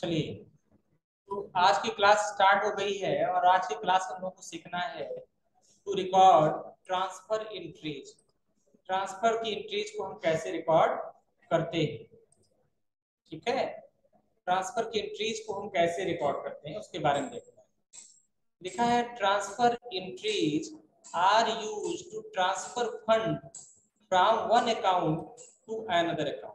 चलिए तो आज की क्लास स्टार्ट हो गई है और आज की क्लास हम लोग को सीखना है to record transfer entries. Transfer की एंट्रीज को हम कैसे रिकॉर्ड करते हैं, ठीक है, ट्रांसफर की एंट्रीज को हम कैसे रिकॉर्ड करते हैं उसके बारे में देखना है। लिखा है transfer entries are used to transfer fund from one account to another account,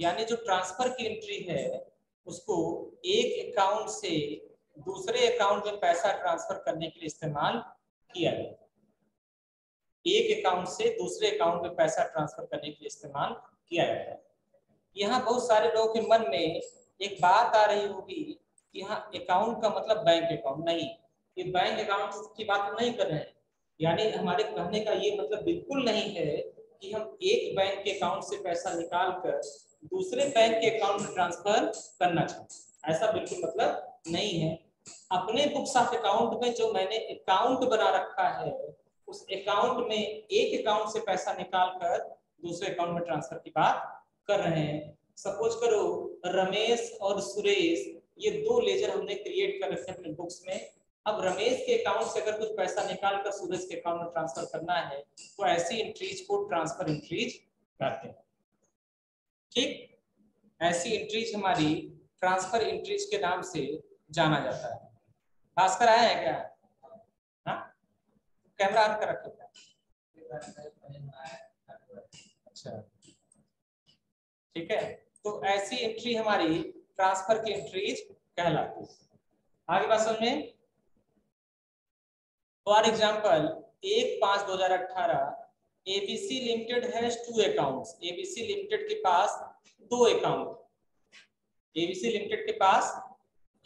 यानी जो ट्रांसफर की एंट्री है उसको एक अकाउंट से दूसरे अकाउंट में पैसा ट्रांसफर करने के लिए इस्तेमाल किया जाता है। एक अकाउंट से दूसरे अकाउंट में पैसा ट्रांसफर करने के लिए इस्तेमाल किया जाता है। यहाँ बहुत सारे लोगों के मन में एक बात आ रही होगी कि यहाँ अकाउंट का मतलब बैंक अकाउंट नहीं, ये बैंक अकाउंट की बात नहीं कर रहे हैं, यानी हमारे कहने का ये मतलब बिल्कुल नहीं है कि हम एक बैंक के अकाउंट से पैसा निकाल कर दूसरे बैंक के अकाउंट में ट्रांसफर करना चाहिए, ऐसा बिल्कुल मतलब नहीं है। अपने बुक्स ऑफ अकाउंट में जो मैंने अकाउंट बना रखा है उस अकाउंट में एक अकाउंट से पैसा निकाल कर दूसरे अकाउंट में ट्रांसफर की बात कर रहे हैं। सपोज करो रमेश और सुरेश, ये दो लेजर हमने क्रिएट कर रखे अपने बुक्स में। अब रमेश के अकाउंट से अगर कुछ पैसा निकाल कर सुरेश के अकाउंट में ट्रांसफर करना है तो ऐसी एंट्रीज को ट्रांसफर एंट्रीज कहते हैं, ठीक। ऐसी एंट्रीज हमारी ट्रांसफर एंट्रीज के नाम से जाना जाता है। भास्कर आया है क्या? हाँ, कैमरा ऑन कर रखो, अच्छा ठीक है। तो ऐसी एंट्री हमारी ट्रांसफर की एंट्रीज कहलाती है। आगे बात समझ में। For example 1/5/2018 ABC limited has 2 accounts. ABC limited के पास 2 अकाउंट, ABC लिमिटेड के पास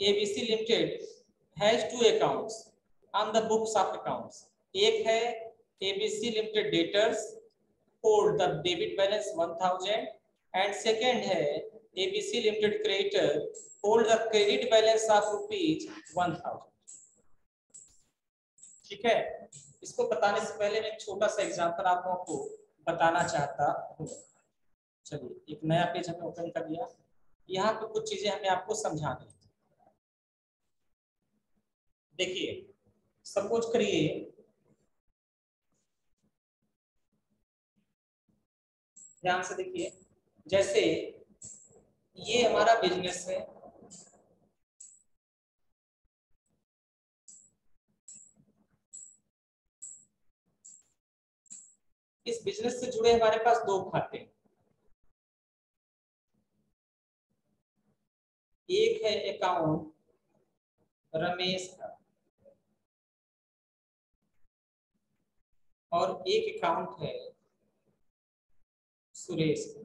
ABC limited has 2 accounts on the books of accounts. एक है ABC limited debtors hold the debit balance 1000 and second है ABC limited creditor hold the credit balance of ₹1000, ठीक है। इसको बताने से पहले मैं एक छोटा सा एग्जांपल आप लोगों को बताना चाहता हूँ। चलिए एक नया पेज हमने ओपन कर लिया, यहाँ पे कुछ चीजें हमें आपको समझानी है। देखिए सपोज करिए ध्यान से देखिए, जैसे ये हमारा बिजनेस है, इस बिजनेस से जुड़े हमारे पास 2 खाते हैं, एक है अकाउंट रमेश का और एक अकाउंट है सुरेश का,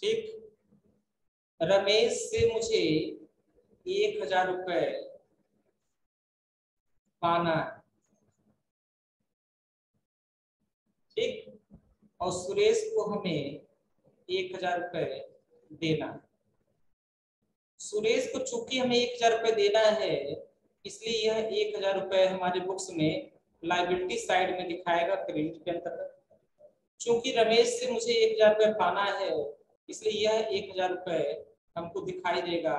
ठीक। रमेश से मुझे 1000 रुपए पाना, ठीक, और सुरेश को हमें 1000 रुपए देना। सुरेश को चूंकि हमें 1000 रुपए देना है इसलिए यह 1000 रुपए हमारे बुक्स में लायबिलिटी साइड में दिखाएगा क्रेडिट के अंतर्गत। चूंकि रमेश से मुझे 1000 रुपए पाना है इसलिए यह 1000 रुपए हमको दिखाई देगा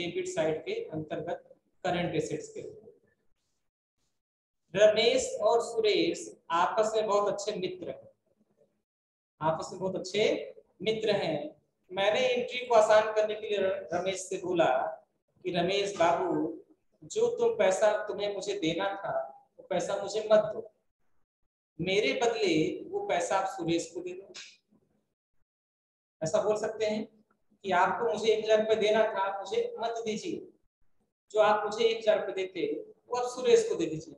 डेबिट साइड के अंतर्गत करंट एसेट्स के। रमेश और सुरेश आपस में बहुत अच्छे मित्र हैं, मैंने एंट्री को आसान करने के लिए रमेश से बोला कि रमेश बाबू जो तुम्हें मुझे देना था वो पैसा मुझे मत दो, मेरे बदले वो पैसा आप सुरेश को दे दो। ऐसा बोल सकते हैं कि आपको मुझे 1000 रुपये देना था, आप मुझे मत दीजिए, जो आप मुझे 1000 रुपये देते वो आप सुरेश को दे दीजिए।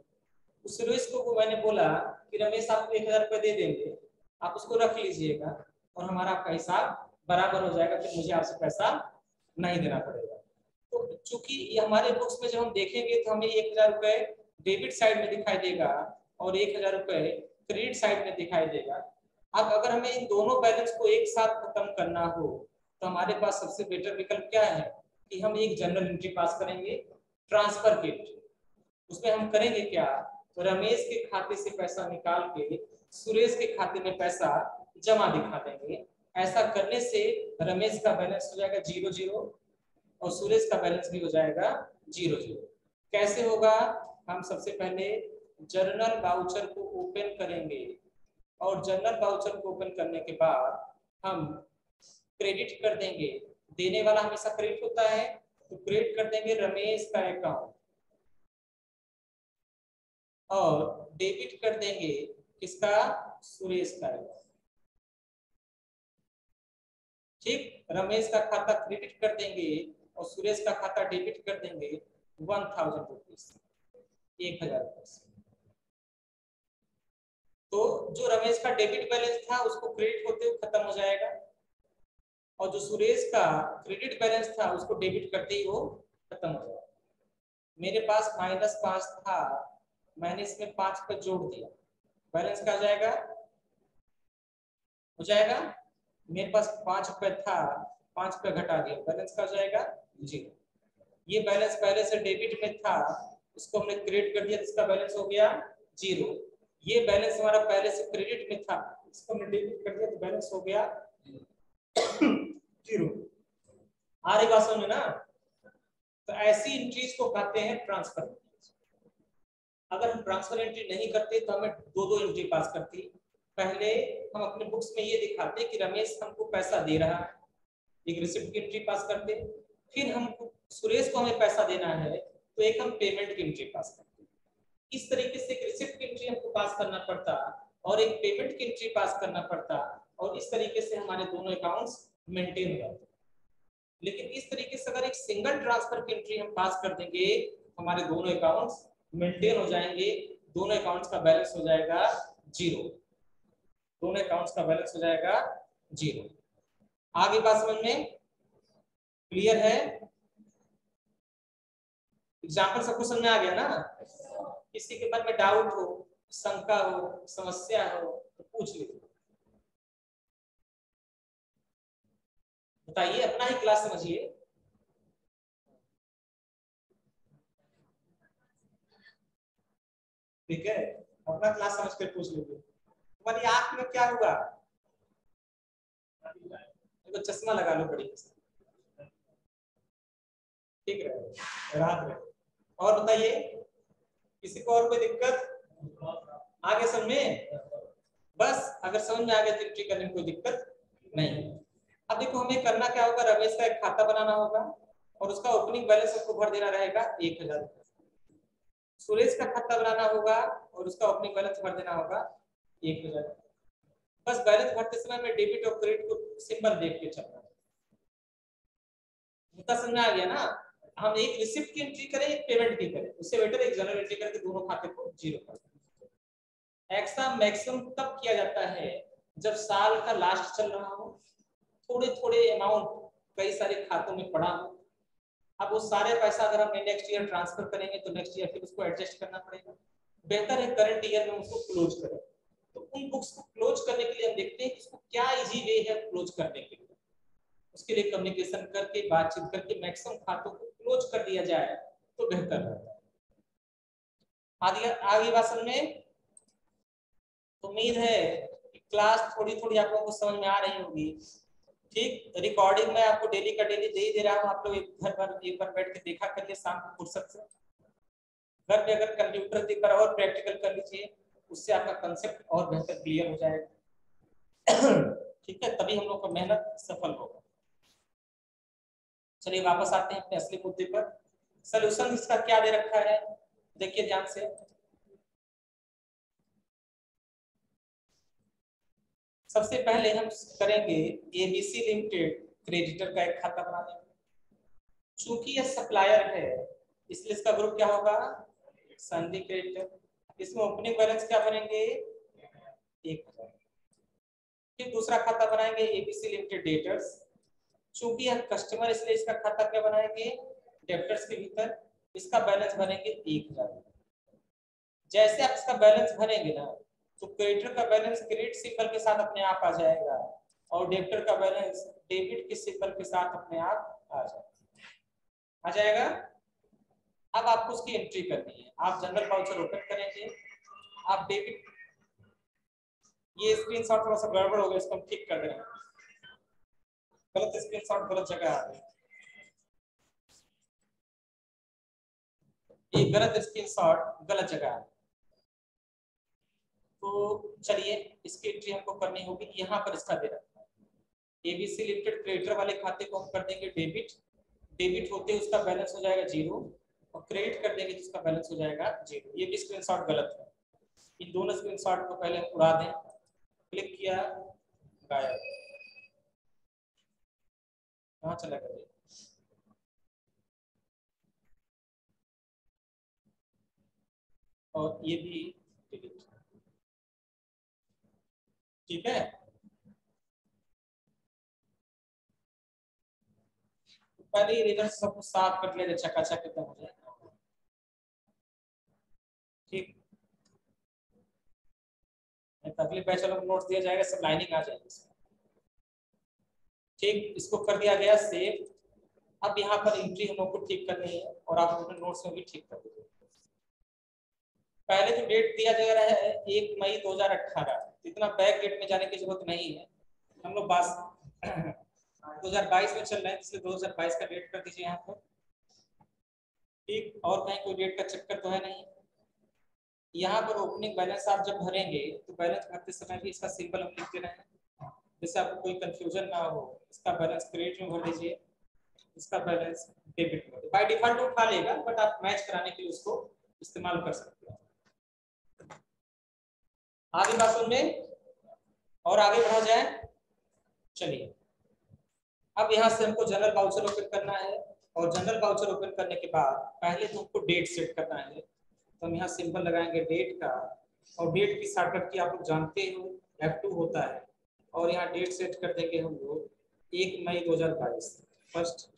सुरेश को मैंने बोला कि रमेश आपको 1000 रुपये दे देंगे, आप उसको रख लीजिएगा और हमारा आपका हिसाब बराबर हो जाएगा, फिर मुझे आपसे पैसा नहीं देना पड़ेगा। तो चूंकि ये हमारे बुक्स में जब हम देखेंगे तो हमें 1000 रुपये डेबिट साइड में दिखाई देगा और 1000 रुपये क्रेडिट साइड में दिखाई देगा। अब अगर हमें इन दोनों बैलेंस को एक साथ खत्म करना हो तो हमारे पास सबसे बेटर विकल्प क्या है कि हम एक जनरल एंट्री पास करेंगे ट्रांसफर की एंट्री। उसमें हम करेंगे क्या, तो रमेश के खाते से पैसा निकाल के सुरेश के खाते में पैसा जमा दिखा देंगे। ऐसा करने से रमेश का बैलेंस हो जाएगा 0-0 और सुरेश का बैलेंस भी हो जाएगा 0-0। कैसे होगा? हम सबसे पहले जर्नल वाउचर को ओपन करेंगे और जर्नल वाउचर को ओपन करने के बाद हम क्रेडिट कर देंगे। देने वाला हमेशा क्रेडिट होता है, तो क्रेडिट कर देंगे रमेश का अकाउंट और डेबिट कर देंगे किसका? सुरेश का। ठीक, रमेश का खाता क्रेडिट कर देंगे और सुरेश का खाता डेबिट कर देंगे 1000 रुपीज, 1000 रुपीज। तो जो रमेश का डेबिट बैलेंस था उसको क्रेडिट होते हुए खत्म हो जाएगा और जो सुरेश का क्रेडिट बैलेंस था उसको डेबिट करते ही वो खत्म हो जाएगा। मेरे पास -5 था, मैंने इसमें 5 पर जोड़ दिया, बैलेंस क्या जाएगा? हो जाएगा, मेरे पास 5 रुपए था, 5 पे घटा दिया, बैलेंस क्या जाएगा? 0। ये बैलेंस पहले से डेबिट में था, उसको हमने क्रेडिट कर दिया, इसका बैलेंस हो गया 0। ये बैलेंस हमारा पहले से क्रेडिट में था, इसको हमने डेबिट कर दिया तो बैलेंस हो गया 0। आ रही बात समझ में ना? तो ऐसी एंट्रीज को कहते हैं ट्रांसफर। अगर हम ट्रांसफर एंट्री नहीं करते तो हमें 2-2 एंट्री पास करती। पहले हम अपने बुक्स में ये दिखाते कि रमेश हमको पैसा दे रहा है, एक रिसिप्ट की एंट्री पास करते। फिर हम सुरेश को हमें पैसा देना है तो एक हम पेमेंट की एंट्री पास करते। इस तरीके से एक रिसिप्ट की एंट्री हमको पास करना पड़ता और एक पेमेंट की एंट्री पास करना पड़ता और इस तरीके से हमारे दोनों अकाउंट्स मेंटेन हो जाते। लेकिन इस तरीके से अगर एक सिंगल ट्रांसफर की एंट्री हम पास कर देंगे हमारे दोनों अकाउंट्स मेंटेन हो जाएंगे, दोनों अकाउंट्स का बैलेंस हो जाएगा 0। दोनों अकाउंट्स का बैलेंस हो जाएगा 0। आगे बात समझ में क्लियर है? एग्जाम्पल सबको समझ में आ गया ना? किसी के मन में डाउट हो, शंका हो, समस्या हो तो पूछ लीजिए। बताइए, अपना ही क्लास समझिए। ठीक है, अपना क्लास समझ कर पूछ लेंगे। तुम्हारी आंख में क्या हुआ? तो चश्मा लगा लो बड़ी, ठीक रहे, रात रहे। और बताइए, किसी को और कोई दिक्कत? आगे समझ में? बस अगर समझ में आ गया तो करने में कोई दिक्कत नहीं। अब देखो, हमें करना क्या होगा? रमेश का एक खाता बनाना होगा और उसका ओपनिंग बैलेंस हमको भर देना रहेगा 1000। सुरेश का खाता बनाना होगा और उसका ओपनिंग बैलेंस भर देना होगा 1000। बस बैलेंस भरते समय मैं डेबिट और क्रेडिट को सिंबल देख के चलना है। मुद्दा समझ में आ गया ना? हम एक रिसिप्ट की एंट्री करें, एक पेमेंट की करें, उससे बेटर एक जनरल एंट्री करके दोनों खाते को 0 कर दें। एक्सा मैक्सिमम तब किया जाता है जब साल का लास्ट चल रहा हो, थोड़े थोड़े अमाउंट कई सारे खातों में पड़ा हो। अब वो सारे पैसा अगर हम नेक्स्ट ईयर ट्रांसफर करेंगे तो नेक्स्ट ईयर फिर उसको एडजस्ट करना पड़ेगा। बेहतर है करंट ईयर में उसको क्लोज करें। तो उन बुक्स को क्लोज करने के लिए हम देखते हैं इसको क्या इजी वे है क्लोज करने के लिए। उसके लिए कम्युनिकेशन करके, बातचीत करके मैक्सिमम खातों को क्लोज कर दिया जाए तो बेहतर रहता है। आगे भाषण में उम्मीद है कि क्लास थोड़ी थोड़ी आप लोगों को समझ में आ रही होगी। ठीक, रिकॉर्डिंग में आपको डेली का डेली दे रहा हूँ। आप लोग एक बार बैठ के देखा करिए शाम को फुर्सत से। घर पे अगर कंप्यूटर देख कर और प्रैक्टिकल कर लीजिए, उससे आपका कंसेप्ट और बेहतर क्लियर हो जाएगा। ठीक है, तभी हम लोग का मेहनत सफल होगा। चलिए वापस आते हैं अपने असली मुद्दे पर। सोल्यूशन इसका क्या दे रखा है? देखिए ध्यान से। सबसे पहले हम करेंगे ABC लिमिटेड क्रेडिटर का एक खाता बना देंगे। चूंकि यह सप्लायर है इसलिए इसका ग्रुप क्या होगा? संधि क्रेडिटर। इसमें ओपनिंग बैलेंस क्या बनेंगे? 1000। फिर दूसरा खाता बनाएंगे ABC लिमिटेड डेटर्स। चूंकि यह कस्टमर इसलिए इसका खाता क्या बनाएंगे? डेटर्स के भीतर। इसका बैलेंस बनेंगे 1000। जैसे आप इसका बैलेंस भरेंगे ना तो क्रेडिटर का बैलेंस क्रेडिट सिंबल के साथ अपने आप आ जाएगा और डेबिटर का बैलेंस डेबिट के सिंबल के साथ अपने आप आ जाएगा। अब आपको उसकी एंट्री करनी है। आप जनरल वाउचर ओपन करेंगे, आप डेबिट, ये स्क्रीनशॉट थोड़ा सा गड़बड़ हो गया, इसको हम ठीक कर दे रहे हैं, गलत स्क्रीनशॉट गलत जगह आ गया, ये गलत स्क्रीनशॉट गलत जगह। तो चलिए इसकी एंट्री हमको करनी होगी, यहाँ पर इसका दे रखा है एबीसी लिमिटेड क्रेडिटर वाले खाते को हम कर देंगे डेबिट, डेबिट होते उसका बैलेंस हो जाएगा 0 और क्रेडिट कर देंगे जिसका बैलेंस हो जाएगा 0। ये भी स्क्रीनशॉट गलत है, इन दोनों स्क्रीनशॉट को पहले हम उड़ा दें, क्लिक किया गायब, कहाँ चला गया? और ये भी डिलीट, ठीक है। पहले ये रिजल्ट सब कुछ साफ कर लेते चकाचक एकदम हो जाएगा, ठीक। अगले बैच वालों को नोट दिया जाएगा, सब लाइनिंग आ जाएगी, ठीक। इसको कर दिया गया सेव। अब यहाँ पर एंट्री हम लोग को ठीक करनी है और आप अपने नोट्स में भी ठीक कर दीजिए। पहले जो डेट दिया जा रहा है 1 मई 2018, इतना बैक डेट में जाने की जरूरत नहीं है, हम लोग 2022 में चल रहे हैं इसलिए 2022 का डेट कर दीजिए यहाँ पर, ठीक। और कहीं कोई डेट का चक्कर तो है नहीं। यहाँ पर ओपनिंग बैलेंस आप जब भरेंगे तो बैलेंस भरते समय भी इसका सिंबल हम लिख दे रहे हैं, जैसे आपको कोई कंफ्यूजन ना हो। इसका बैलेंस क्रेडिट में भर दीजिए, इसका बैलेंस डेबिट में, बाय डिफॉल्ट उठा लेगा बट आप मैच कराने के लिए उसको इस्तेमाल कर सकते हैं। आगे बात सुन में और आगे बढ़ा जाए। चलिए अब यहाँ से हमको जनरल वाउचर ओपन करना है और जनरल वाउचर ओपन करने के बाद पहले तो हमको डेट सेट करना है, तो हम यहाँ सिंबल लगाएंगे डेट का, और डेट की शॉर्टकट की आप लोग जानते हो F2 होता है, और यहाँ डेट सेट कर देंगे हम लोग 1 मई 2022, 1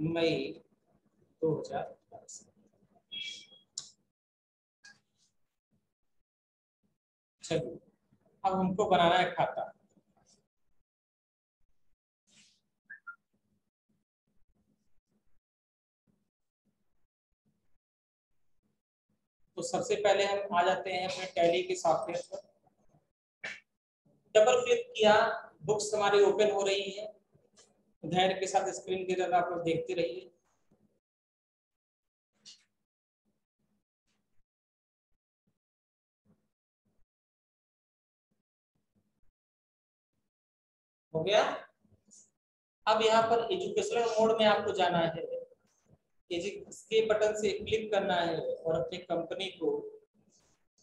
मई 2022, चलिए। अब हमको बनाना है खाता, तो सबसे पहले हम आ जाते हैं अपने टैली के सॉफ्टवेयर पर। डबल क्लिक किया, बुक्स हमारी ओपन हो रही है, धैर्य के साथ स्क्रीन की तरफ आप लोग देखते रहिए। हो गया। अब यहाँ पर एजुकेशनल मोड में आपको जाना है, इसके बटन से क्लिक करना है और अपनी कंपनी को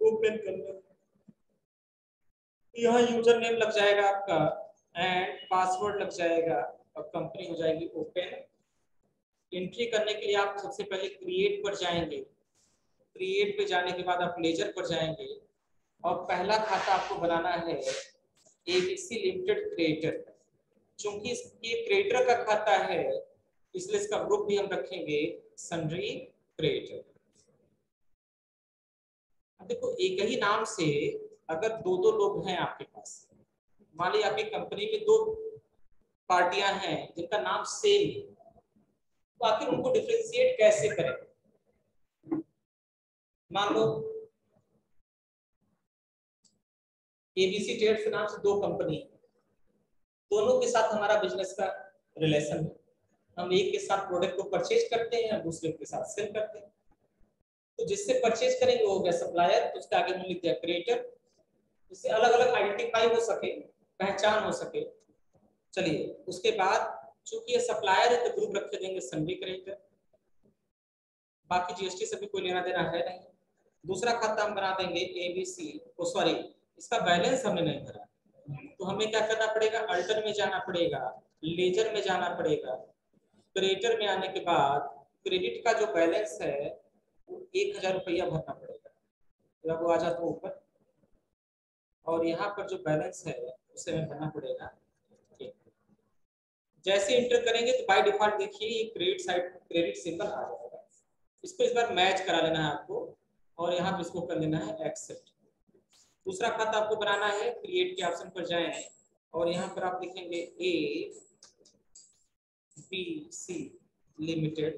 ओपन करना है। यहाँ यूजर नेम लग जाएगा आपका एंड पासवर्ड लग जाएगा और कंपनी हो जाएगी ओपन। एंट्री करने के लिए आप सबसे पहले क्रिएट पर जाएंगे, क्रिएट पे जाने के बाद आप लेजर पर जाएंगे और पहला खाता आपको बनाना है एबीसी लिमिटेड क्रिएटर। चूंकि ये क्रिएटर का खाता है इसलिए इसका ग्रुप भी हम रखेंगे सन्ड्री क्रिएटर। देखो एक ही नाम से अगर दो दो लोग हैं आपके पास, मान ली आपकी कंपनी में दो पार्टियां हैं जिनका नाम सेम है, तो आखिर उनको डिफ्रेंशिएट कैसे करें? मान लो एबीसी ट्रेड्स नाम से दो कंपनी, दोनों के साथ हमारा बिजनेस का रिलेशन है, हम एक के साथ प्रोडक्ट को परचेज करते हैं और दूसरे के साथ सेल करते हैं, तो जिससे परचेज करेंगे वो हो गया सप्लायर, तो उसके आगे हम लिखते हैं क्रिएटर, जिससे अलग अलग आइडेंटिफाई हो सके, पहचान हो सके। चलिए उसके बाद चूंकि ये सप्लायर है तो ग्रुप रखे देंगे सन्ड्री क्रिएटर, बाकी जीएसटी से भी कोई लेना देना है नहीं। दूसरा खाता हम बना देंगे एबीसी, सॉरी इसका बैलेंस हमने नहीं भरा, तो हमें क्या करना पड़ेगा? अल्टर में जाना पड़ेगा, लेजर में जाना पड़ेगा, क्रिएटर में आने के बाद क्रेडिट का जो बैलेंस है वो 1000 रुपया भरना पड़ेगा, जब वो आ जाता है ऊपर, और यहाँ पर जो बैलेंस है उसे हमें भरना पड़ेगा। जैसे इंटर करेंगे तो बाय डिफॉल्ट देखिए क्रेडिट साइड क्रेडिट सिंबल आ जाएगा, इसको इस बार मैच करा लेना है आपको और यहाँ पर इसको कर लेना है एक्सेप्ट। दूसरा खाता आपको बनाना है, क्रिएट के ऑप्शन पर जाए और यहाँ पर आप लिखेंगे ABC लिमिटेड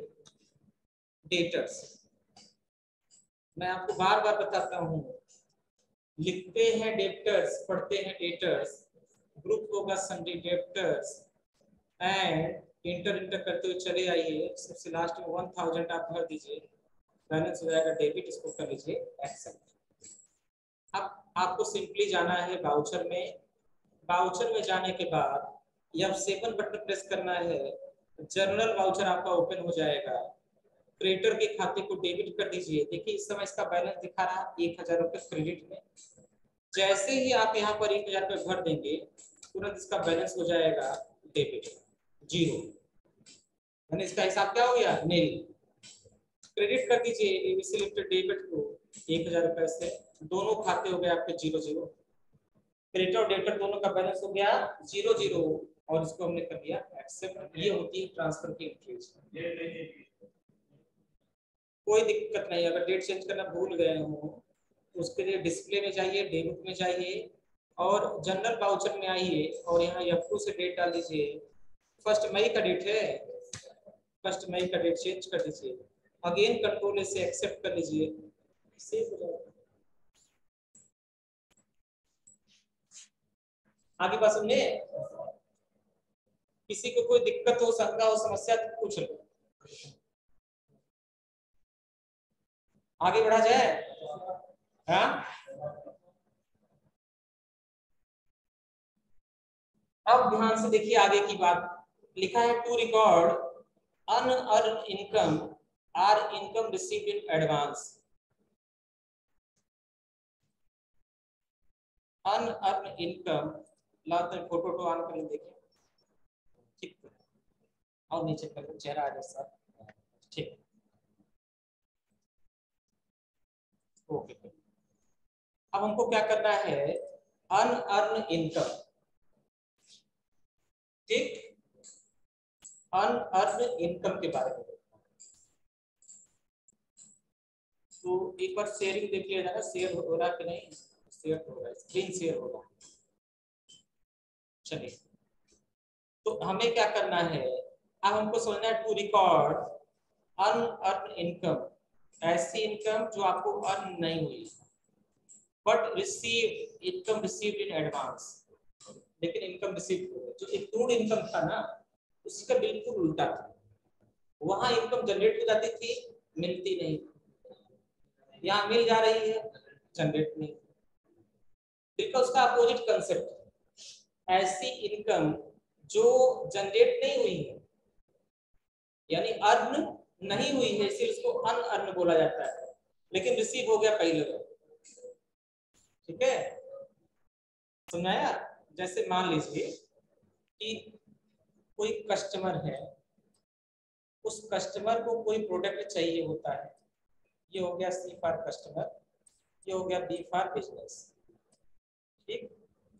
डेटर्स। मैं आपको बार बार बताता हूं, लिखते हैं डेप्टर्स, पढ़ते हैं डेटर्स, ग्रुप होगा संडे डेप्टर्स एंड इंटर करते हुए चले आइए, सबसे लास्ट में 1000 आप भर दीजिए, बैलेंस हो जाएगा डेबिट, इसको कर लीजिए एक्सेप्ट। अब आपको सिंपली जाना है बाउचर में, बाउचर में जाने के बाद या 7 बटन प्रेस करना है, जर्नल वाउचर आपका ओपन हो जाएगा, क्रेडिटर के खाते को डेबिट कर दीजिए। देखिए इस समय इसका बैलेंस दिखा रहा है 1000 रुपये क्रेडिट में, जैसे ही आप यहाँ पर 1000 रुपये भर देंगे तुरंत इसका बैलेंस हो जाएगा डेबिट 0। मैंने इसका हिसाब क्या हो गया, नेल क्रेडिट कर दीजिए एबीसी लिमिटेड डेबिट को 1000 रुपये से, दोनों खाते हो गए आपके 0-0, क्रेडिटर और डेबिटर दोनों का बैलेंस हो गया 0-0 और इसको हमने कर दिया एक्सेप्ट। ये होती है ट्रांसफर की इंट्रीज, कोई दिक्कत नहीं। अगर डेट चेंज करना भूल गए हो तो उसके लिए डिस्प्ले में जाइए, डेबिट में जाइए और जनरल वाउचर में आइए और यहाँ F2 से डेट डाल दीजिए, 1 मई का डेट है, 1 मई का डेट चेंज कर दीजिए, अगेन कंट्रोल से एक्सेप्ट कर लीजिए, सेव हो जाएगा। आगे बात सुनिए, किसी को कोई दिक्कत हो, शंका हो, समस्या तो पूछ लो, आगे बढ़ा जाए। हाँ अब ध्यान से देखिए आगे की बात, लिखा है to record unearned income or income received in advance. Unearned income लाते फोटो टू ऑन करके देखिए, ठीक है, और नीचे कर चेहरा आ जाए सर, ठीक है ओके। अब हमको क्या करना है, अनअर्न इनकम, ठीक, अनअर्न इनकम के बारे में तो एक बार शेयरिंग देख लिया जाएगा, शेयर हो रहा कि नहीं, शेयर हो रहा है, स्क्रीन शेयर हो रहा है, चलिए। तो हमें क्या करना है, अब हमको समझना है टू रिकॉर्ड अनअर्न इनकम, ऐसी इनकम जो आपको अर्न नहीं हुई but receive, income receive in advance, लेकिन इनकम रिसीव हो गई, जो एक क्रूड इनकम था ना उसका बिल्कुल उल्टा था, वहां इनकम जनरेट हो जाती थी मिलती नहीं, यहाँ मिल जा रही है जनरेट नहीं, बिल्कुल उसका अपोजिट कंसेप्ट। ऐसी इनकम जो जनरेट नहीं हुई है यानी अर्न नहीं हुई है इसलिए उसको अनअर्न बोला जाता है, लेकिन रिसीव हो गया पहले को, ठीक है सुना यार। जैसे मान लीजिए कि कोई कस्टमर है, उस कस्टमर को कोई प्रोडक्ट चाहिए होता है, ये हो गया सी फॉर कस्टमर, ये हो गया बी फॉर बिजनेस, ठीक,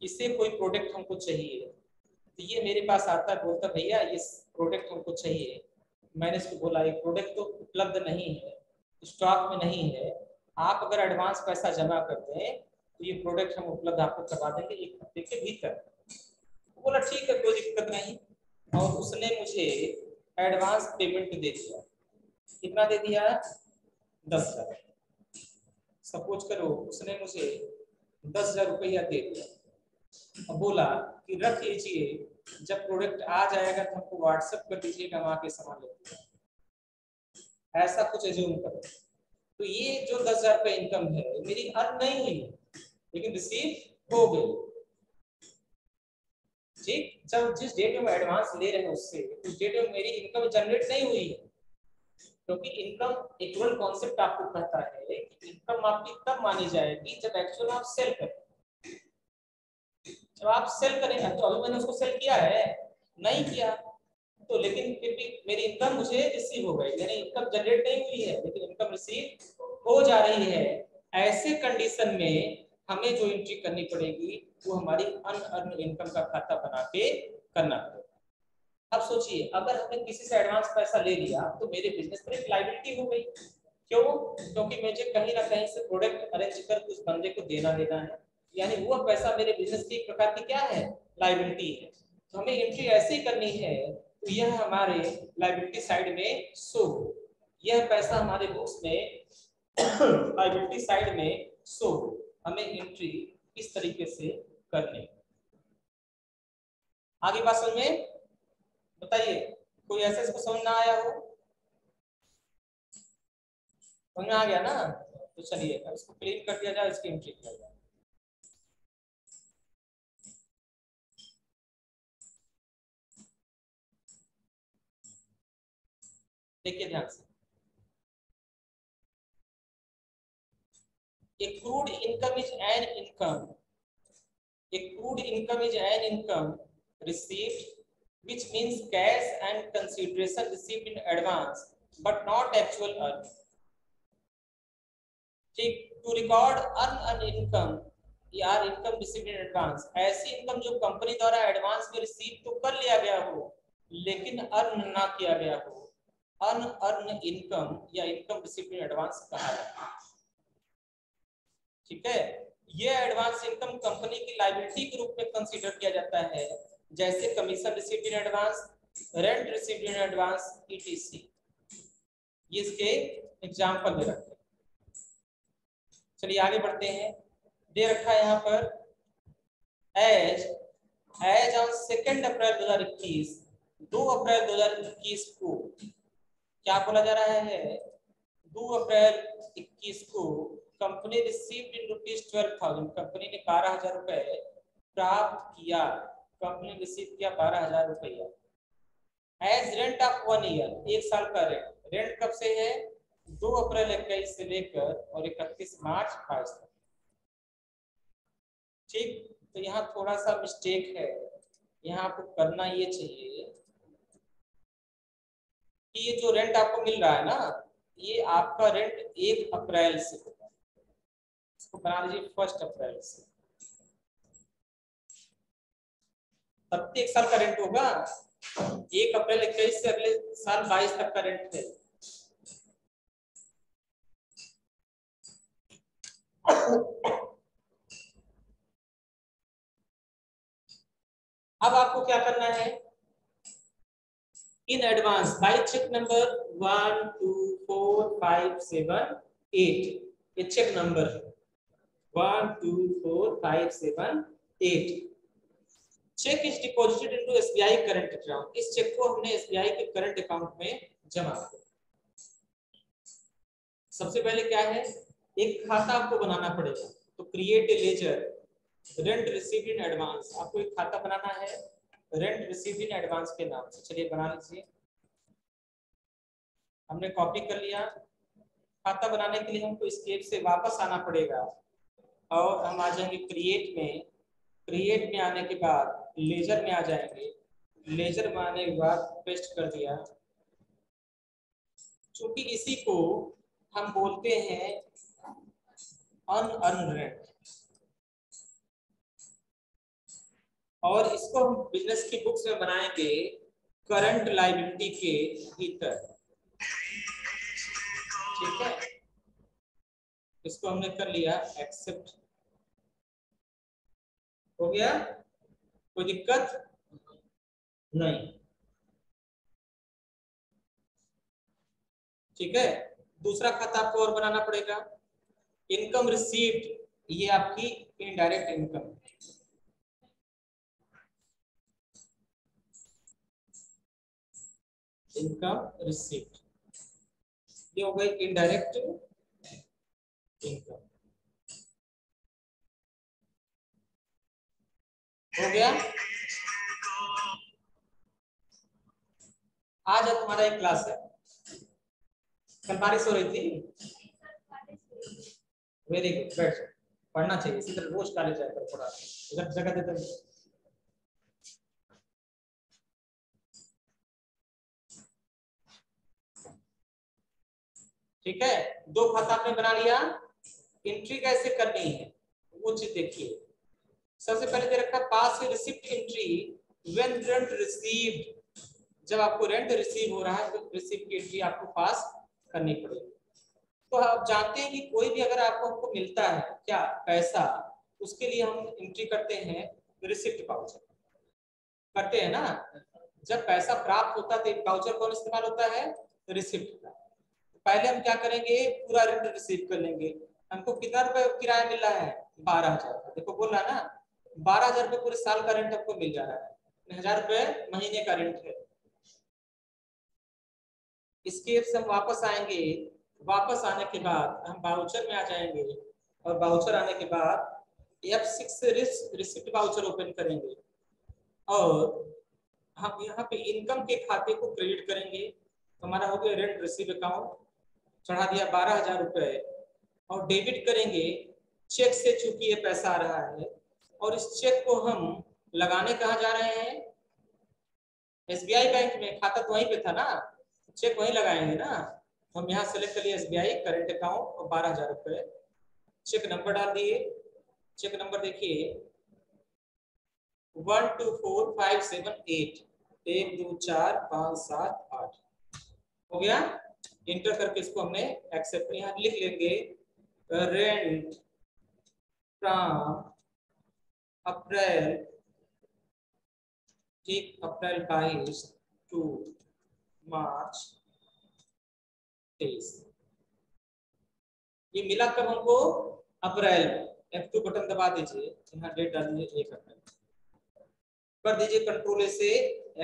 इसे कोई प्रोडक्ट हमको चाहिए तो ये मेरे पास आता है, बोलता भैया ये प्रोडक्ट हमको चाहिए, मैंने इसको बोला ये प्रोडक्ट तो उपलब्ध नहीं है, स्टॉक में नहीं है, आप अगर एडवांस पैसा जमा कर दें तो ये प्रोडक्ट हम उपलब्ध आपको करवा देंगे 1 हफ्ते के भीतर। बोला ठीक है कोई दिक्कत नहीं, और उसने मुझे एडवांस पेमेंट दे दिया, कितना दे दिया, 10,000, सपोज करो उसने मुझे 10,000 रुपया दे दिया और बोला कि रख लीजिए, जब प्रोडक्ट आ जाएगा तो हमको व्हाट्सएप कर दीजिएगा, वहां के सामान लेते हैं, ऐसा कुछ एज्यूम करो। तो ये जो 10,000 रुपये इनकम है मेरी अर्न नहीं हुई लेकिन रिसीव हो गई, ठीक, जब जिस डेट में एडवांस ले रहे हैं उससे उस डेट में मेरी इनकम जनरेट नहीं हुई है, क्योंकि इनकम इक्वल कॉन्सेप्ट आपको कहता है कि इनकम आपकी तब मानी जाएगी जब एक्चुअल आप सेल करें, जब आप सेल करेंगे तो अभी मैंने उसको सेल किया है नहीं किया तो, लेकिन फिर भी मेरी इनकम मुझे रिसीव हो गई, यानी इनकम जनरेट नहीं हुई है लेकिन इनकम रिसीव हो जा रही है। ऐसे कंडीशन में हमें जो एंट्री करनी पड़ेगी वो हमारी अनअर्न इनकम का खाता बना के करना पड़ेगा। अब सोचिए अगर हमने किसी से एडवांस पैसा ले लिया तो मेरे बिजनेस पर एक लाइबिलिटी हो गई, क्यों, क्योंकि मुझे कहीं ना कहीं से प्रोडक्ट अरेंज कर उस बंदे को देना देना है, यानी वह पैसा मेरे बिजनेस की प्रकार की क्या है, लायबिलिटी है। तो हमें एंट्री ऐसे ही करनी है तो यह हमारे लायबिलिटी साइड में शो हो, यह पैसा हमारे बुक्स में लायबिलिटी साइड में सो हमें एंट्री इस तरीके से करनी। आगे बात समझ में बताइए, कोई ऐसे इसको समझ ना आया हो? समझ में आ गया ना? तो चलिए अब इसको क्लीन कर दिया जाए, इसकी एंट्री किया जाए। देखिए ध्यान से, accrued income is an income. Accrued income is an income received, which means cash and consideration received in advance, but not actual earned. To record earn an income, यार income received in advance, ऐसी income जो company द्वारा advance में receive तो कर लिया गया हो लेकिन अर्न ना किया गया हो, अर्न इनकम या इनकम रिसीव्ड इन एडवांस कहा जाता है। ठीक है, ये एडवांस इनकम कंपनी की लायबिलिटी के रूप में कंसीडर किया जाता है, जैसे commission received in advance, rent received in advance, ETC. ये इसके एग्जांपल में रखते हैं। चलिए आगे बढ़ते हैं। दे रखा है यहाँ पर एज ऑन 2 अप्रैल 2021, 2 अप्रैल 2021 को क्या बोला जा रहा है? 2 अप्रैल 2021 को कंपनी रिसीव्ड इन ₹12,000, कंपनी ने 12,000 रुपए प्राप्त किया, कंपनी रिसीव किया 12,000 रुपया एज रेंट ऑफ 1 ईयर, 1 साल का रेंट। रेंट कब से है? 2 अप्रैल 2021 से लेकर और 31 मार्च 2022 तक। ठीक, तो यहाँ थोड़ा सा मिस्टेक है, यहाँ आपको करना ये चाहिए कि ये जो रेंट आपको मिल रहा है ना, ये आपका रेंट 1 अप्रैल से होगा, इसको बना लीजिए 1 अप्रैल से, तब 1 साल का रेंट होगा। 1 अप्रैल 2021 से अगले साल 22 तक का रेंट है। अब आपको क्या करना है? In advance by cheque number 1 2 4 5 7 8, ये cheque number 1 2 4 5 7 8। Cheque is deposited into SBI current account, इस चेक को हमने एसबीआई के करंट अकाउंट में जमा किया। सबसे पहले क्या है, एक खाता आपको बनाना पड़ेगा, तो create a ledger rent received in advance, आपको एक खाता बनाना है रेंट रिसीव्ड इन एडवांस के नाम से। चलिए बना लीजिए, हमने कॉपी कर लिया। खाता बनाने के लिए हमको इस स्टेप से वापस आना पड़ेगा और हम आ जाएंगे क्रिएट में। क्रिएट में आने के बाद लेजर में आ जाएंगे, लेजर में आने के बाद पेस्ट कर दिया। चूंकि इसी को हम बोलते हैं अनअर्न रेंट और इसको हम बिजनेस की बुक्स में बनाएंगे करंट लायबिलिटी के भीतर। ठीक है, इसको हमने कर लिया, एक्सेप्ट हो गया, कोई दिक्कत नहीं। ठीक है, दूसरा खाता आपको और बनाना पड़ेगा, इनकम रिसीव्ड, ये आपकी इनडायरेक्ट इनकम। इनकम रिसीव्ड ये हो गई इनडायरेक्ट इनकम, हो गया। आज तुम्हारा एक क्लास है, कल बारिश हो रही थी, वेरी गुड, बैठ, पढ़ना चाहिए, इसी तरह रोज कॉलेज जाकर पढ़ा, इधर जगह देते हैं। ठीक है, 2 खाता आपने बना लिया, एंट्री कैसे करनी है वो चीज देखिए। सबसे पहले दे रखा पास receipt entry when rent received, जब आपको रेंट रिसीव हो रहा है तो रिसिप्ट की एंट्री आपको पास करनी पड़ेगी। तो आप जानते हैं कि कोई भी अगर आपको हमको मिलता है क्या पैसा, उसके लिए हम एंट्री करते हैं रिसिप्ट पाउचर करते हैं ना। जब पैसा प्राप्त होता है तो पाउचर कौन इस्तेमाल होता है? रिसिप्ट का। पहले हम क्या करेंगे, पूरा ऋण रिसीव कर लेंगे। हमको कितना रुपए किराया मिल रहा है, 12,000। देखो बोल रहा ना, 12,000 रुपये पूरे साल का रेंट आपको मिल जा रहा है, 1,000 रुपये महीने का रेंट है। इसके हम वापस आएंगे, वापस आने के बाद हम बाउचर में आ जाएंगे और बाउचर आने के बाद F6 रिसिप्ट बाउचर ओपन करेंगे और हम यहाँ पे इनकम के खाते को क्रेडिट करेंगे। हमारा हो गया रेंट रिसीव अकाउंट, चढ़ा दिया 12,000 रुपये और डेबिट करेंगे चेक से, चूंकि ये पैसा आ रहा है। और इस चेक को हम लगाने कहाँ जा रहे हैं, SBI बैंक में। खाता तो वहीं पे था ना, चेक वहीं लगाएंगे ना। हम यहाँ सेलेक्ट कर लिए SBI करेंट अकाउंट और 12,000 रुपये, चेक नंबर डाल दिए। चेक नंबर देखिए 12457 8, 1 2 4 5 7 8 हो गया। इंटर करके इसको हमने एक्सेप्ट यहाँ लिख लेंगे, रेंट फ्रॉम अप्रैल, ठीक, अप्रैल 22 टू मार्च 23। ये मिला कब हमको, अप्रैल में। F2 बटन दबा दीजिए, यहाँ डेट डाल दीजिए, कर दीजिए कंट्रोल ए से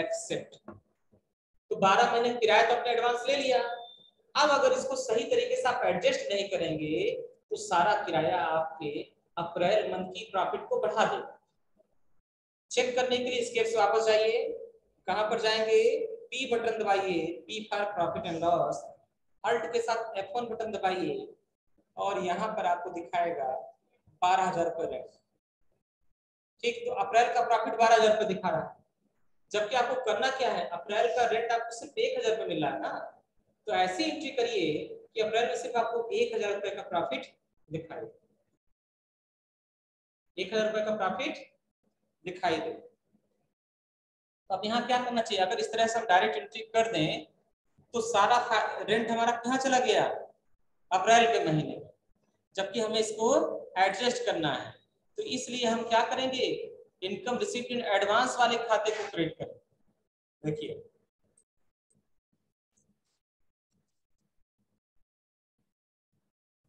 एक्सेप्ट। तो 12 महीने किराया तो अपने एडवांस ले लिया। अब अगर इसको सही तरीके से आप एडजस्ट नहीं करेंगे तो सारा किराया आपके अप्रैल मंथ की प्रॉफिट को बढ़ा देगा। चेक करने के लिए इसके से वापस जाइए, कहां पर जाएंगे, पी बटन दबाइए, P for profit and loss, alt के साथ F1 बटन दबाइए और यहाँ पर आपको दिखाएगा 12,000 रुपये। ठीक, तो अप्रैल का प्रॉफिट 12,000 रुपये दिखा रहा है, जबकि आपको करना क्या है, अप्रैल का रेंट आपको सिर्फ 1,000 रुपये मिल रहा है ना। तो ऐसी एंट्री करिए कि अप्रैल में सिर्फ आपको 1,000 रुपये का प्रॉफिट दिखाई दे, 1,000 रुपये का प्रॉफिट दिखाई दे। अब यहाँ क्या करना चाहिए, अगर इस तरह से हम डायरेक्ट एंट्री कर दें तो सारा रेंट हमारा कहाँ चला गया, अप्रैल के महीने में, जबकि हमें इसको एडजस्ट करना है। तो इसलिए हम क्या करेंगे, इनकम रिसीव्ड इन एडवांस वाले खाते को क्रिएट करेंगे। देखिए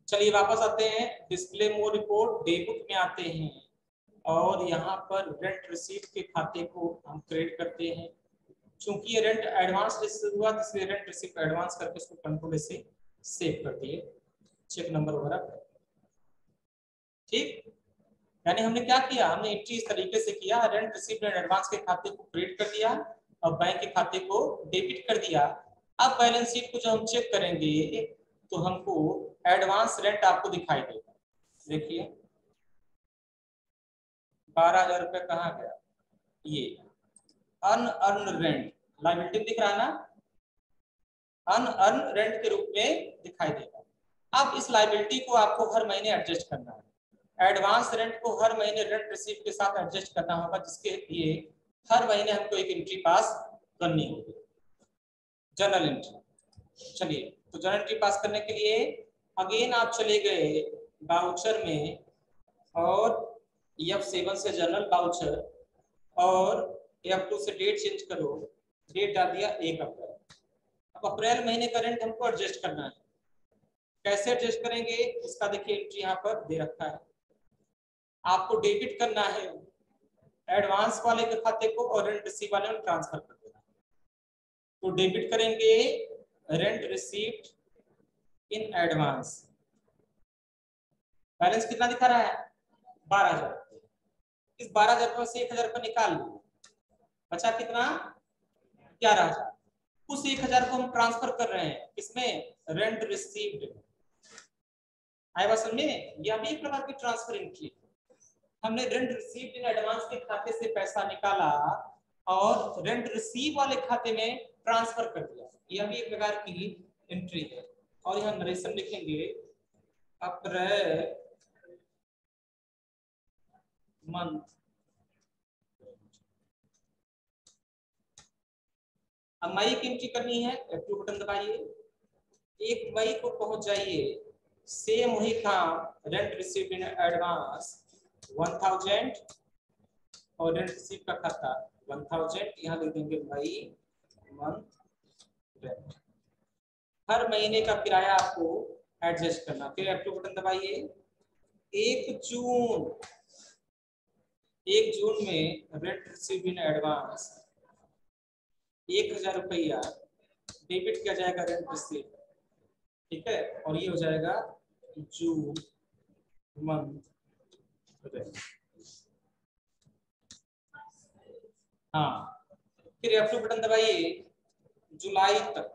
चलिए वापस आते हैं, डिस्प्ले मोर रिपोर्ट डेबुक में आते हैं और यहाँ पर रेंट रिसीव के खाते को हम क्रिएट करते हैं। चूंकि ये रेंट एडवांस रिसीव हुआ इसलिए रेंट रिसीव एडवांस करके इसको कंट्रोल से सेव कर दिए, चेक नंबर वगैरह। ठीक, यानी हमने क्या किया, हमने एंट्री इस तरीके से किया, रेंट रिसीव एंड एडवांस के खाते को क्रिएट कर दिया और बैंक के खाते को डेबिट कर दिया। अब बैलेंस शीट को जो हम चेक करेंगे तो हमको एडवांस रेंट आपको दिखाई देगा। देखिए 12,000 रुपये कहाँ गया, ये अनअर्न रेंट लायबिलिटी दिख रहा है ना, अनअर्न रेंट के रूप में दिखाई देगा। अब इस लायबिलिटी को आपको हर महीने एडजस्ट करना है, एडवांस रेंट को हर महीने रेंट रिसीव के साथ एडजस्ट करना होगा, जिसके लिए हर महीने हमको एक एंट्री पास करनी होगी, जनरल एंट्री। चलिए, तो जनरल एंट्री पास करने के लिए अगेन आप चले गए बाउचर में और F7 से जनरल बाउचर और F2 से डेट चेंज करो, डेट डाल दिया 1 अप्रैल। अब अप्रैल महीने का रेंट हमको एडजस्ट करना है, कैसे एडजस्ट करेंगे इसका देखिए एंट्री यहाँ पर दे रखा है। आपको डेबिट करना है एडवांस वाले के खाते को और रेंट रिसीव वाले में ट्रांसफर कर देना। तो डेबिट करेंगे rent received in advance, balance कितना दिखा रहा है, 12,000। इस 12,000 से 1,000 निकाल लो, बचा कितना, 11,000। उस 1,000 को हम ट्रांसफर कर रहे हैं किसमें, रेंट रिसीव्ड। आई बात समझ में, यह भी एक प्रकार की ट्रांसफर एंट्री। हमने रेंट रिसीव्ड इन एडवांस के खाते से पैसा निकाला और रेंट रिसीव वाले खाते में ट्रांसफर कर दिया, यह भी एक प्रकार की एंट्री है। और यहाँ नरेशन लिखेंगे, अप्रैल मंथ। अब मई की एंट्री करनी है, F2 बटन दबाइए, 1 मई को पहुंच जाइए, सेम वही काम, रेंट रिसीव इन एडवांस 1,000 और रेंट रिसीव का खाता 1,000। यहाँ लिख देंगे मई मंथ रेंट। हर महीने का किराया आपको एडजस्ट करना। फिर एक्टिव बटन दबाइए। 1 जून में रेंट रिसीव इन एडवांस 1000 रुपया डेबिट किया जाएगा रेंट रिसीव, ठीक है, और ये हो जाएगा जून मंथ। हाँ, फिर एक्टिव बटन दबाइए। जुलाई तक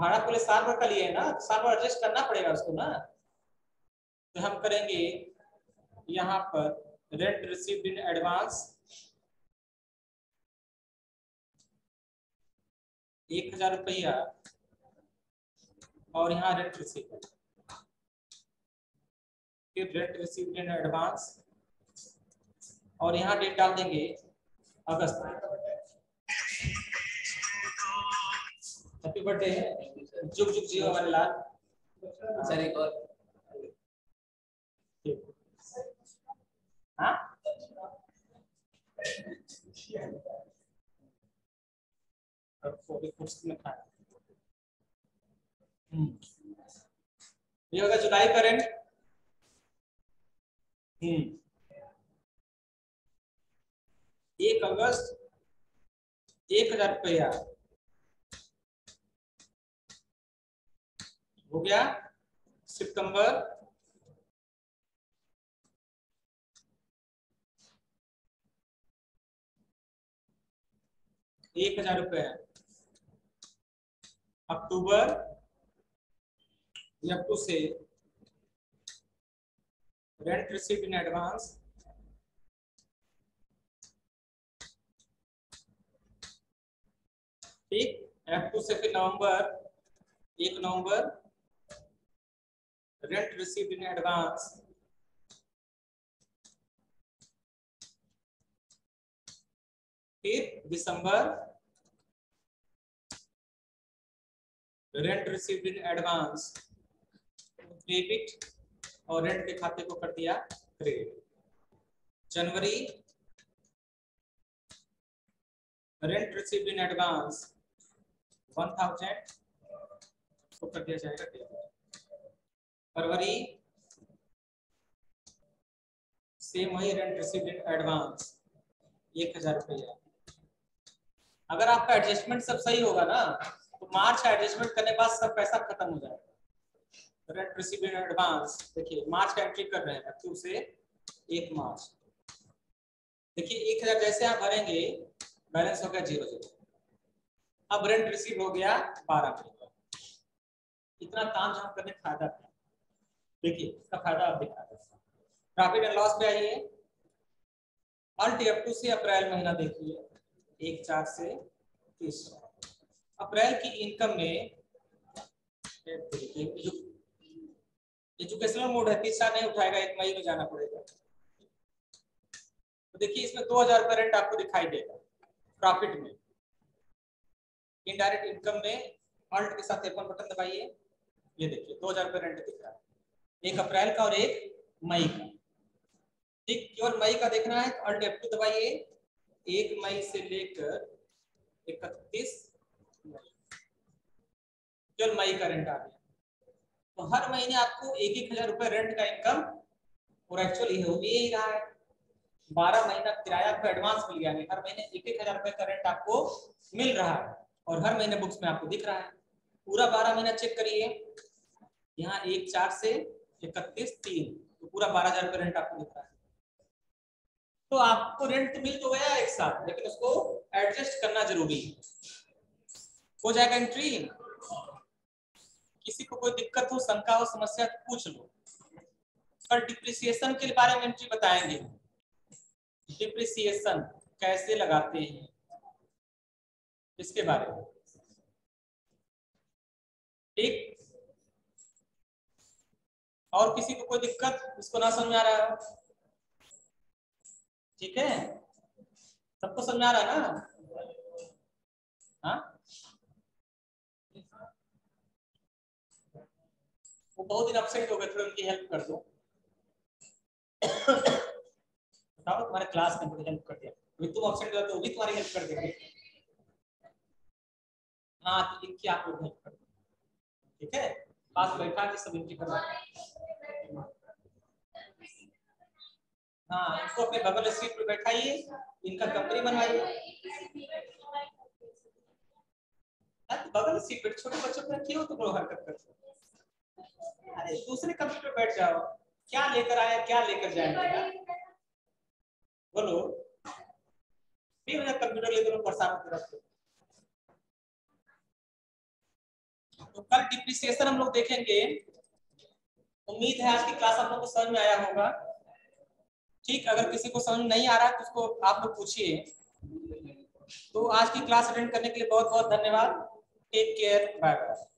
भाड़ा पूरे साल भर का लिए है ना, साल भर एडजस्ट करना पड़ेगा उसको ना, तो हम करेंगे यहाँ पर रेंट रिसीव्ड इन एडवांस 1000 रुपया और यहाँ रेंट रिसीव, फिर रेंट रिसीव्ड इन एडवांस और यहाँ डेट डाल देंगे अगस्त। हैप्पी बर्थडे है, जुग जुग जियो हमारे लाल। सर एक और, हाँ ये होगा जुलाई करेंट। एक अगस्त 1000 रुपया हो गया। सितंबर 1000 रुपया। अक्टूबर अक्टूबर से रेंट रिसीव इन एडवांस 1 अक्टूबर से, फिर नवंबर 1 नवंबर रेंट रिसीव्ड इन एडवांस 5 दिसंबर rent received in advance debit और रेंट के खाते को कर दिया क्रेडिट। जनवरी रेंट रिसीव्ड इन एडवांस 1000 को कर दिया जाएगा क्रेडिट। फरवरी सेम वही रेंट रिसीव्ड इन एडवांस 1000 रुपया। अगर आपका एडजस्टमेंट सब सही होगा ना तो मार्च का एडजस्टमेंट करने के बाद सब पैसा खत्म हो जाएगा। रेंट रिसीव्ड इन एडवांस देखिए मार्च का एंट्री कर रहे हैं अक्टूबर से 1 मार्च। देखिए 1000 जैसे आप भरेंगे बैलेंस हो गया 0-0। अब रेंट रिसीव हो गया 12 महीने। इतना काम जहाँ करने फायदा था। देखिए इसका फायदा आप दिखा रहे हैं। प्रॉफिट एंड लॉस पे आइए। अल्ट एफ2 से अप्रैल महीना देखिए 1/4 से 30। अप्रैल की इनकम में एजुकेशनल मोड है, 30 साल नहीं उठाएगा, 1 मई में जाना पड़ेगा। तो देखिए इसमें 2000 रेंट आपको दिखाई देगा प्रॉफिट में। इनडायरेक्ट इनकम में अल्ट के साथ F1 बटन दबाइए, ये देखिए 2000 रेंट दिख रहा है 1 अप्रैल का और 1 मई का। ठीक, केवल मई का देखना है तो अल्ट F2 दबाइए। 1 मई से लेकर 31 मई केवल मई का रेंट आ गया। तो हर महीने आपको 1000 रुपये रेंट का इनकम और एक्चुअली हो भी यही रहा है। 12 महीना किराया आपको एडवांस मिल गया है। हर महीने 1000 रुपये का रेंट आपको मिल रहा है और हर महीने बुक्स में आपको दिख रहा है। पूरा 12 महीना चेक करिए, यहाँ 1/4 से 31/3 तो पूरा 12000 रेंट आपको दिख रहा है। तो आपको रेंट मिल तो गया एक साथ, लेकिन उसको एडजस्ट करना जरूरी है। हो जाएगा एंट्री। किसी को कोई दिक्कत हो, शंका हो, समस्या पूछ लो। पर डिप्रिसिएशन के बारे में एंट्री बताएंगे, डिप्रिसिएशन कैसे लगाते हैं इसके बारे में। ठीक, और किसी को कोई दिक्कत, इसको ना समझ आ रहा है, ठीक है, सबको समझ आ रहा है ना? हाँ, वो बहुत दिन अपसेट हो गए, थोड़ा उनकी हेल्प कर दो। बताओ तुम्हारे क्लास में थोड़ी हेल्प कर दिया, अभी तुम अपसेट हो तो वो भी तुम्हारी हेल्प कर देंगे। हाँ, इनकी आप लोग हेल्प कर दो। ठीक है, पास बैठा के सब एंट्री करवा। हाँ, इनको अपने बगल सीट पर बैठाइए, इनका कंपनी बनवाइए। बगल सीट पर छोटे बच्चों पर रखिए हो तो हरकत करते। अरे दूसरे कंप्यूटर बैठ जाओ, क्या लेकर आया क्या लेकर जाएगा बोलो, फिर कंप्यूटर लेकर परेशान होते रहते। तो कल डिप्रिसिएशन हम लोग देखेंगे, उम्मीद है आज की क्लास आप लोग को समझ में आया होगा। ठीक, अगर किसी को समझ नहीं आ रहा है तो उसको आप लोग पूछिए। तो आज की क्लास अटेंड करने के लिए बहुत बहुत धन्यवाद। Take care, bye bye.